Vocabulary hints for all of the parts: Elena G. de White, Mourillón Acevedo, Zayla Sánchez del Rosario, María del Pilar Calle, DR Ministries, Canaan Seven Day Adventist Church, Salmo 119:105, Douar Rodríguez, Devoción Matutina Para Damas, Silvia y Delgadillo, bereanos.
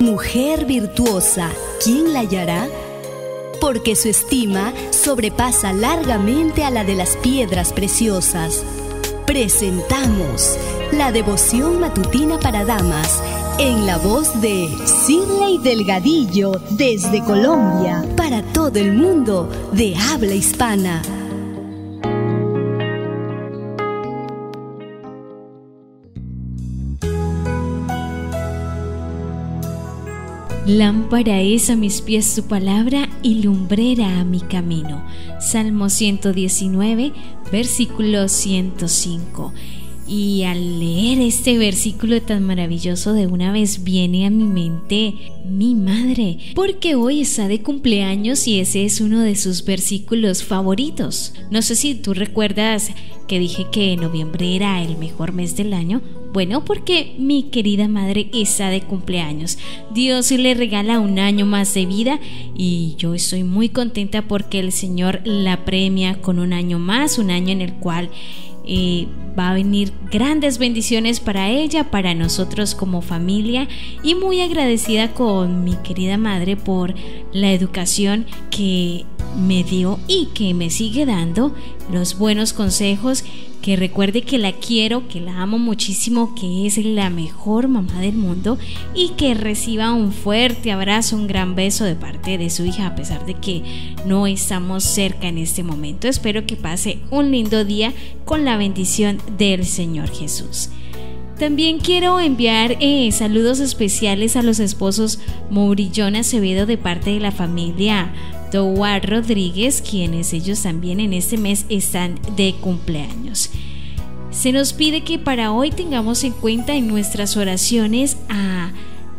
Mujer virtuosa, ¿quién la hallará? Porque su estima sobrepasa largamente a la de las piedras preciosas. Presentamos la devoción matutina para damas, en la voz de Silvia y Delgadillo, desde Colombia, para todo el mundo de habla hispana. Lámpara es a mis pies tu palabra y lumbrera a mi camino. Salmo 119, versículo 105. Y al leer este versículo tan maravilloso, de una vez viene a mi mente mi madre, porque hoy está de cumpleaños y ese es uno de sus versículos favoritos. No sé si tú recuerdas que dije que noviembre era el mejor mes del año. Bueno, porque mi querida madre está de cumpleaños. Dios le regala un año más de vida y yo estoy muy contenta porque el Señor la premia con un año más, un año en el cual va a venir grandes bendiciones para ella, para nosotros como familia, y muy agradecida con mi querida madre por la educación que me dio y que me sigue dando, los buenos consejos, que recuerde que la quiero, que la amo muchísimo, que es la mejor mamá del mundo, y que reciba un fuerte abrazo, un gran beso de parte de su hija, a pesar de que no estamos cerca en este momento. Espero que pase un lindo día con la bendición del Señor Jesús. También quiero enviar saludos especiales a los esposos Mourillón Acevedo de parte de la familia Douar Rodríguez, quienes ellos también en este mes están de cumpleaños. Se nos pide que para hoy tengamos en cuenta en nuestras oraciones a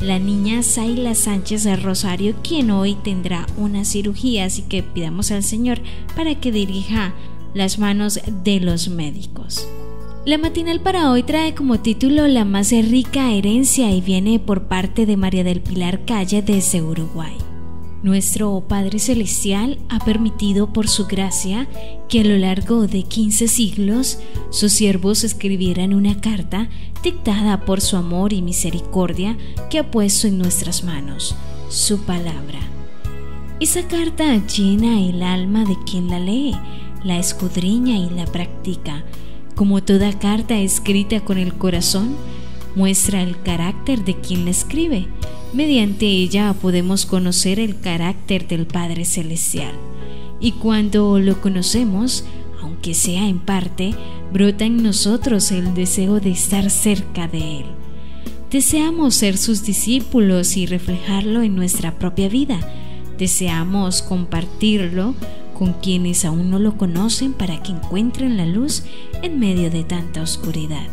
la niña Zayla Sánchez del Rosario, quien hoy tendrá una cirugía, así que pidamos al Señor para que dirija las manos de los médicos. La matinal para hoy trae como título La más rica herencia y viene por parte de María del Pilar Calle desde Uruguay. Nuestro Padre Celestial ha permitido por su gracia que a lo largo de 15 siglos sus siervos escribieran una carta dictada por su amor y misericordia que ha puesto en nuestras manos, su palabra. Esa carta llena el alma de quien la lee, la escudriña y la practica. Como toda carta escrita con el corazón, muestra el carácter de quien la escribe. Mediante ella podemos conocer el carácter del Padre Celestial. Y cuando lo conocemos, aunque sea en parte, brota en nosotros el deseo de estar cerca de Él. Deseamos ser sus discípulos y reflejarlo en nuestra propia vida. Deseamos compartirlo con quienes aún no lo conocen para que encuentren la luz en medio de tanta oscuridad.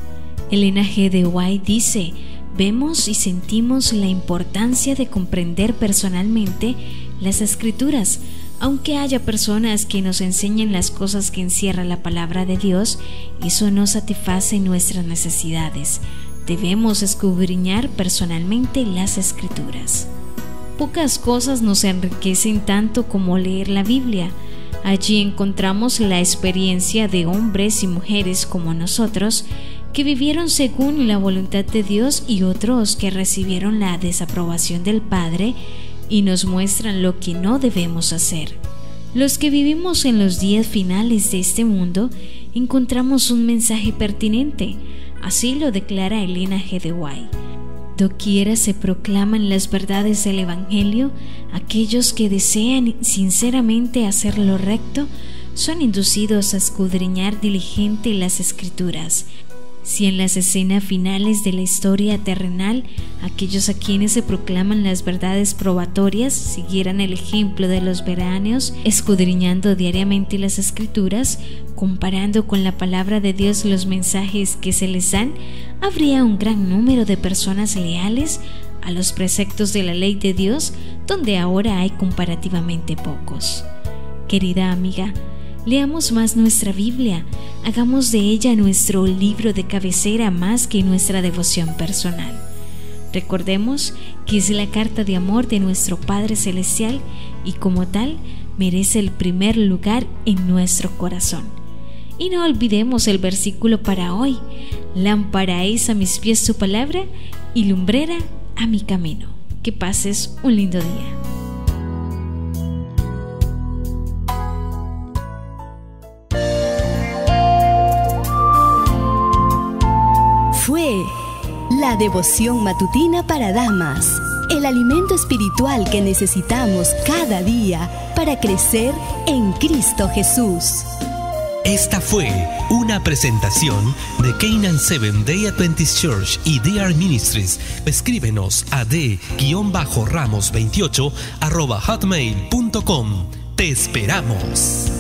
Elena G. de White dice: vemos y sentimos la importancia de comprender personalmente las Escrituras. Aunque haya personas que nos enseñen las cosas que encierra la palabra de Dios, eso no satisface nuestras necesidades. Debemos escudriñar personalmente las Escrituras. Pocas cosas nos enriquecen tanto como leer la Biblia. Allí encontramos la experiencia de hombres y mujeres como nosotros, que vivieron según la voluntad de Dios, y otros que recibieron la desaprobación del Padre y nos muestran lo que no debemos hacer. Los que vivimos en los días finales de este mundo encontramos un mensaje pertinente, así lo declara Elena G. de White. Doquiera se proclaman las verdades del Evangelio, aquellos que desean sinceramente hacer lo recto son inducidos a escudriñar diligente las Escrituras. Si en las escenas finales de la historia terrenal, aquellos a quienes se proclaman las verdades probatorias siguieran el ejemplo de los veráneos, escudriñando diariamente las Escrituras, comparando con la palabra de Dios los mensajes que se les dan, habría un gran número de personas leales a los preceptos de la ley de Dios, donde ahora hay comparativamente pocos. Querida amiga, leamos más nuestra Biblia, hagamos de ella nuestro libro de cabecera más que nuestra devoción personal. Recordemos que es la carta de amor de nuestro Padre Celestial y como tal merece el primer lugar en nuestro corazón. Y no olvidemos el versículo para hoy: lámpara es a mis pies su palabra y lumbrera a mi camino. Que pases un lindo día. Fue la devoción matutina para damas, el alimento espiritual que necesitamos cada día para crecer en Cristo Jesús. Esta fue una presentación de Canaan Seven Day Adventist Church y DR Ministries. Escríbenos a d-ramos28@hotmail.com. ¡Te esperamos!